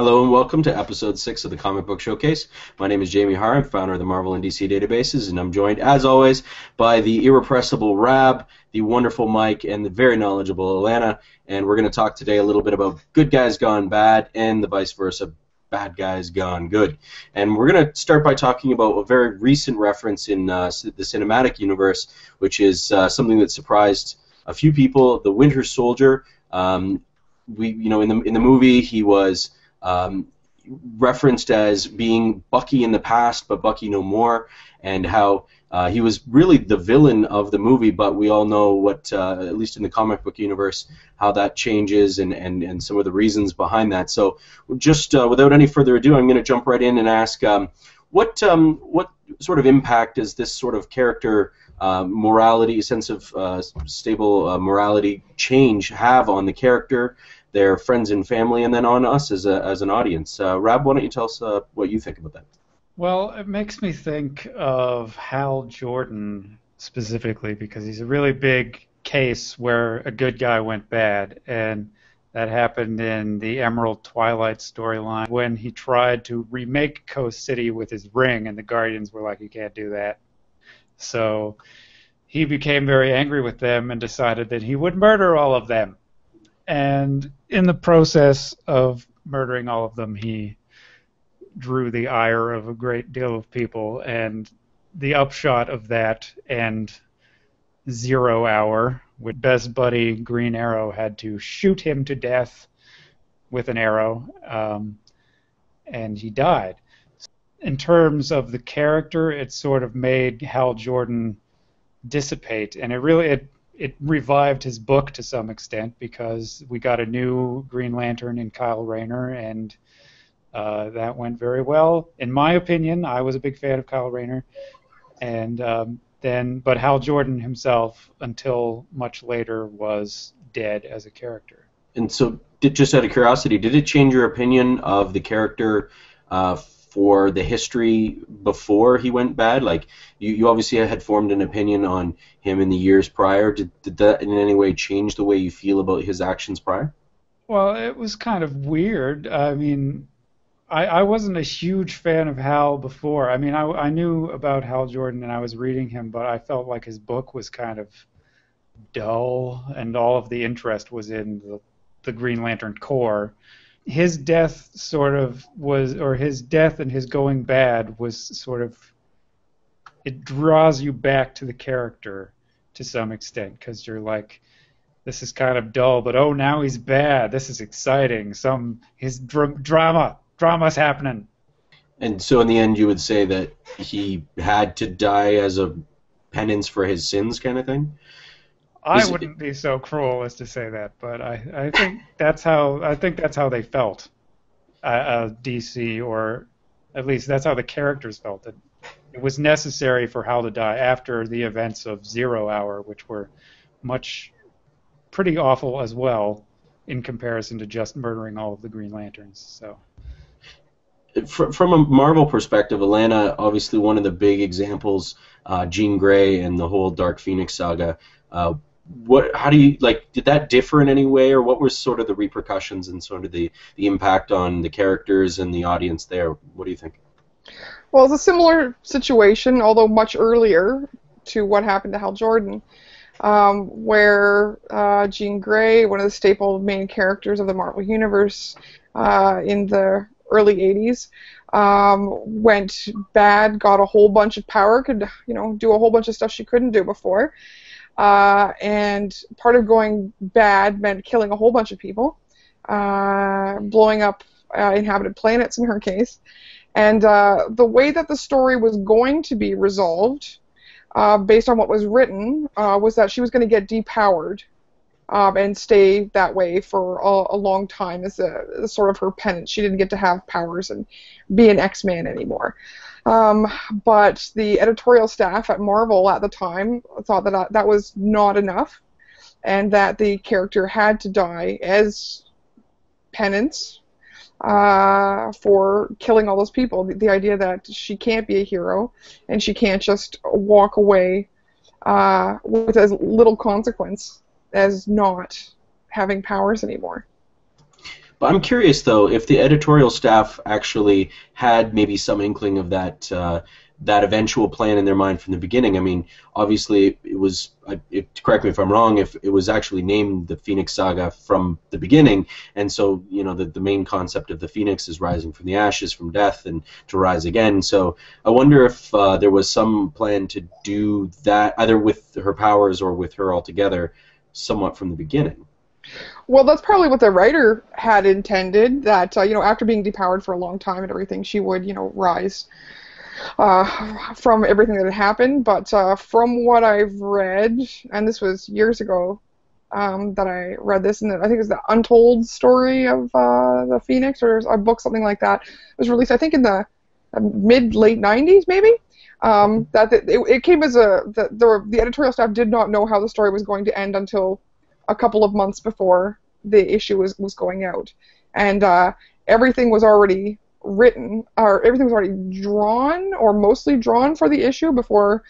Hello and welcome to Episode 6 of the Comic Book Showcase. My name is Jamie Haar. I'm founder of the Marvel and DC databases, and I'm joined, as always, by the irrepressible Rab, the wonderful Mike, and the very knowledgeable Alana. And we're going to talk today a little bit about good guys gone bad and the vice versa, bad guys gone good. And we're going to start by talking about a very recent reference in the cinematic universe, which is something that surprised a few people, the Winter Soldier. In the movie, he was referenced as being Bucky in the past, but Bucky no more, and how he was really the villain of the movie, but we all know what, at least in the comic book universe, how that changes and some of the reasons behind that. So just without any further ado, I'm going to jump right in and ask, what sort of impact is this sort of character morality, sense of stable morality change have on the character, their friends and family, and then on us as an audience? Rab, why don't you tell us what you think about that? Well, it makes me think of Hal Jordan specifically, because he's a really big case where a good guy went bad, and that happened in the Emerald Twilight storyline when he tried to remake Coast City with his ring, and the Guardians were like, you can't do that. So he became very angry with them and decided that he would murder all of them. And in the process of murdering all of them, he drew the ire of a great deal of people. And the upshot of that and Zero Hour, with best buddy Green Arrow had to shoot him to death with an arrow, and he died. In terms of the character, it sort of made Hal Jordan dissipate, and it revived his book to some extent, because we got a new Green Lantern in Kyle Rayner, and that went very well. In my opinion, I was a big fan of Kyle Rayner, and but Hal Jordan himself, until much later, was dead as a character. And so, just out of curiosity, did it change your opinion of the character for the history before he went bad? Like, you obviously had formed an opinion on him in the years prior. Did that in any way change the way you feel about his actions prior? Well, it was kind of weird. I mean, I wasn't a huge fan of Hal before. I mean, I knew about Hal Jordan and I was reading him, but I felt like his book was kind of dull, and all of the interest was in the Green Lantern Corps. His death sort of was, or his death and his going bad was sort of, it draws you back to the character to some extent, because you're like, this is kind of dull, but oh, now he's bad. This is exciting. His drama's happening. And so in the end, you would say that he had to die as a penance for his sins, kind of thing? I wouldn't be so cruel as to say that, but I think that's how they felt, DC, or at least that's how the characters felt. That it was necessary for Hal to die after the events of Zero Hour, which were pretty awful as well, in comparison to just murdering all of the Green Lanterns. So, from a Marvel perspective, Alana, obviously one of the big examples, Jean Grey and the whole Dark Phoenix saga. How do you, like, did that differ in any way, or what were sort of the repercussions and sort of the impact on the characters and the audience there? What do you think? Well, it's a similar situation, although much earlier, to what happened to Hal Jordan, where Jean Grey, one of the staple main characters of the Marvel Universe in the early 80s, went bad, got a whole bunch of power, could, you know, do a whole bunch of stuff she couldn't do before. And part of going bad meant killing a whole bunch of people, blowing up inhabited planets in her case. And the way that the story was going to be resolved, based on what was written, was that she was going to get depowered and stay that way for a long time as a sort of her penance. She didn't get to have powers and be an X-Man anymore. But the editorial staff at Marvel at the time thought that that was not enough, and that the character had to die as penance for killing all those people. The idea that she can't be a hero and she can't just walk away with as little consequence as not having powers anymore. But I'm curious, though, if the editorial staff actually had maybe some inkling of that that eventual plan in their mind from the beginning. I mean, obviously, it was, correct me if I'm wrong, if it was actually named the Phoenix Saga from the beginning, and so, you know, the main concept of the Phoenix is rising from the ashes, from death, and to rise again. So I wonder if there was some plan to do that, either with her powers or with her altogether, somewhat from the beginning. Well, that's probably what the writer had intended, that, you know, after being depowered for a long time and everything, she would, you know, rise from everything that had happened. But from what I've read, and this was years ago that I read this, and I think it was the Untold Story of the Phoenix, or a book, something like that. It was released, I think, in the mid-late 90s, maybe? That it came as a... The editorial staff did not know how the story was going to end until a couple of months before the issue was going out. And everything was already written, or everything was already drawn, or mostly drawn for the issue before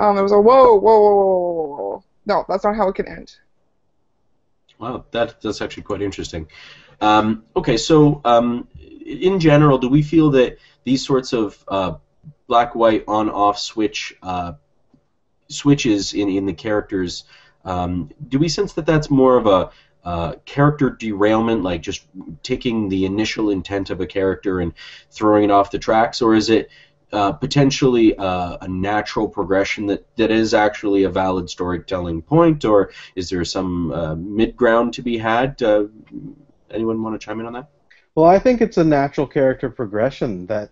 it was a whoa. No, that's not how it could end. Wow, that's actually quite interesting. Okay, so in general, do we feel that these sorts of black-white on-off switches in the characters... do we sense that that's more of a character derailment, like just taking the initial intent of a character and throwing it off the tracks, or is it potentially a natural progression that is actually a valid storytelling point, or is there some mid-ground to be had? Anyone want to chime in on that? Well, I think it's a natural character progression that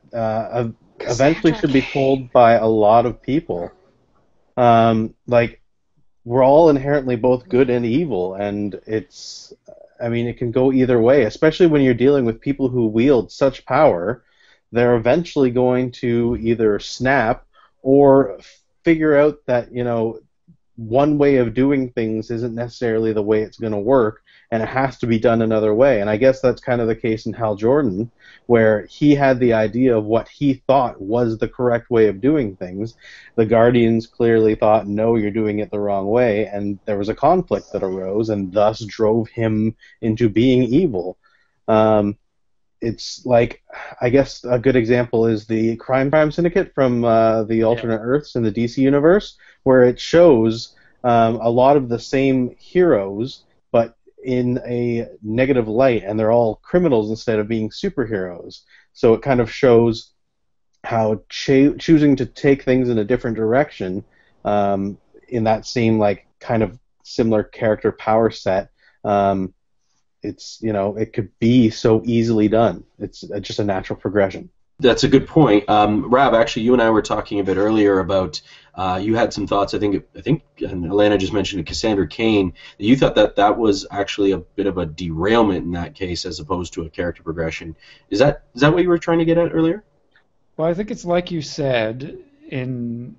eventually should be told by a lot of people. Like, we're all inherently both good and evil, and it's, I mean, it can go either way, especially when you're dealing with people who wield such power. They're eventually going to either snap or figure out that, you know, one way of doing things isn't necessarily the way it's going to work, and it has to be done another way. And I guess that's kind of the case in Hal Jordan, where he had the idea of what he thought was the correct way of doing things. The Guardians clearly thought, no, you're doing it the wrong way, and there was a conflict that arose, and thus drove him into being evil. It's like, I guess a good example is the Crime Syndicate from the alternate Earths in the DC universe, where it shows a lot of the same heroes, but in a negative light, and they're all criminals instead of being superheroes. So it kind of shows how choosing to take things in a different direction in that same, like, kind of similar character power set, it's, you know, it could be so easily done. It's just a natural progression. That's a good point. Rob, actually, you and I were talking a bit earlier about you had some thoughts, I think and Alana just mentioned Cassandra Cain. You thought that was actually a bit of a derailment in that case as opposed to a character progression. Is that what you were trying to get at earlier? Well, I think it's like you said in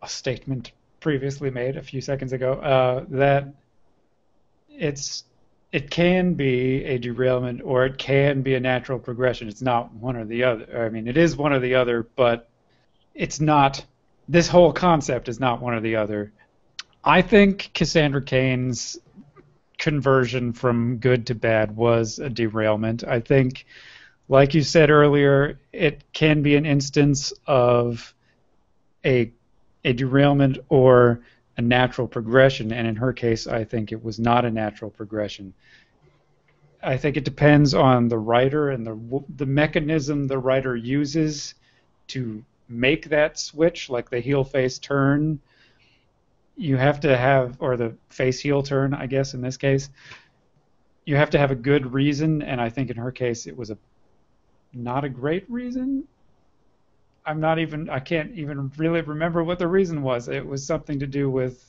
a statement previously made a few seconds ago, that it can be a derailment or it can be a natural progression. It's not one or the other. I mean, it is one or the other, but it's not... This whole concept is not one or the other. I think Cassandra Cain's conversion from good to bad was a derailment. I think, like you said earlier, it can be an instance of a derailment or a natural progression, and in her case, I think it was not a natural progression. I think it depends on the writer and the mechanism the writer uses to make that switch, like the heel face turn. You have to have, or the face heel turn, I guess, in this case. You have to have a good reason, and I think in her case it was not a great reason. I can't even really remember what the reason was. It was something to do with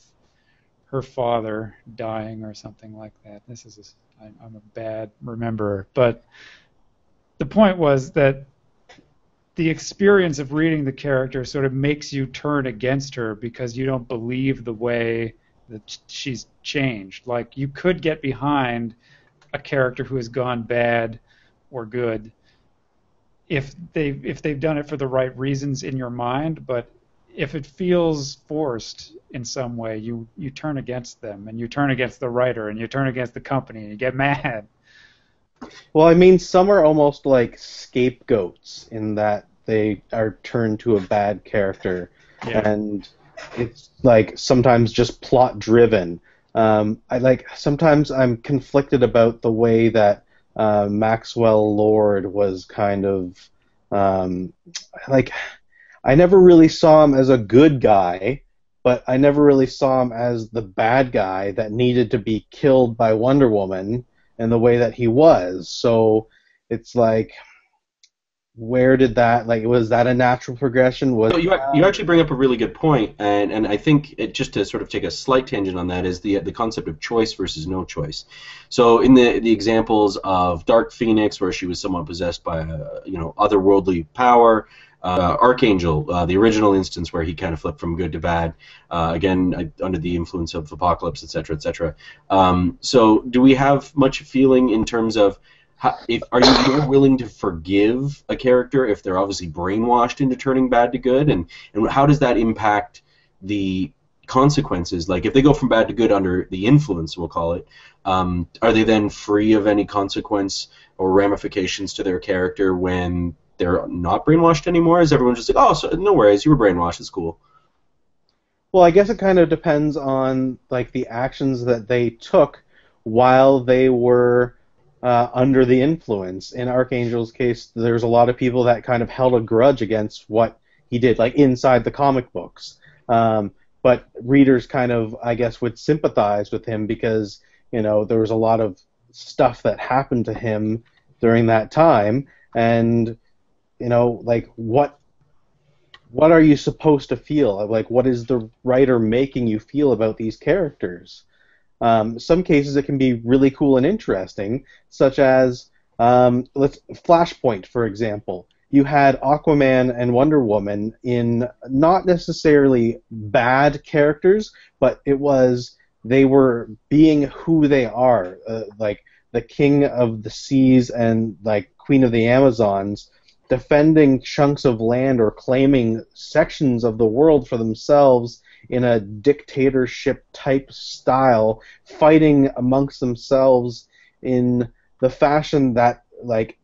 her father dying or something like that. I'm a bad rememberer. But the point was that the experience of reading the character sort of makes you turn against her because you don't believe the way that she's changed. Like, you could get behind a character who has gone bad or good if they've done it for the right reasons in your mind, but if it feels forced in some way, you turn against them, and you turn against the writer, and you turn against the company, and you get mad. Well, I mean, some are almost like scapegoats in that they are turned to a bad character, and it's like sometimes just plot driven. Sometimes I'm conflicted about the way that Maxwell Lord was kind of I never really saw him as a good guy, but I never really saw him as the bad guy that needed to be killed by Wonder Woman in the way that he was. So it's like, where did that, like, was that a natural progression? Was you actually bring up a really good point, and I think it, just to sort of take a slight tangent on that, is the concept of choice versus no choice. So in the examples of Dark Phoenix, where she was somewhat possessed by otherworldly power, Archangel, the original instance where he kind of flipped from good to bad, under the influence of Apocalypse, etc., etc. So do we have much feeling in terms of are you more willing to forgive a character if they're obviously brainwashed into turning bad to good, and how does that impact the consequences? Like, if they go from bad to good under the influence, we'll call it, are they then free of any consequence or ramifications to their character when they're not brainwashed anymore? Is everyone just like, oh, so no worries, you were brainwashed, it's cool? Well, I guess it kind of depends on, like, the actions that they took while they were under the influence. In Archangel's case, there's a lot of people that kind of held a grudge against what he did, like inside the comic books. But readers kind of, I guess, would sympathize with him because, you know, there was a lot of stuff that happened to him during that time, and, you know, like, what are you supposed to feel? Like, what is the writer making you feel about these characters? Some cases it can be really cool and interesting, such as Flashpoint, for example. You had Aquaman and Wonder Woman in not necessarily bad characters, but it was, they were being who they are, like the king of the seas and, like, queen of the Amazons, defending chunks of land or claiming sections of the world for themselves in a dictatorship-type style, fighting amongst themselves in the fashion that, like,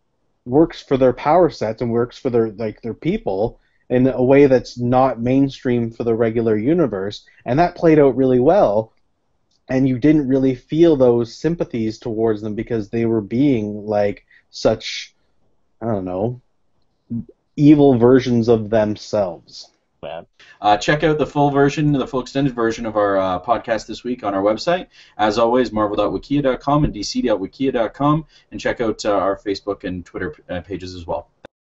works for their power sets and works for their people in a way that's not mainstream for the regular universe, and that played out really well, and you didn't really feel those sympathies towards them because they were being, like, such, I don't know, evil versions of themselves. Check out the full version, the full extended version of our podcast this week on our website. As always, marvel.wikia.com and dc.wikia.com, and check out our Facebook and Twitter pages as well.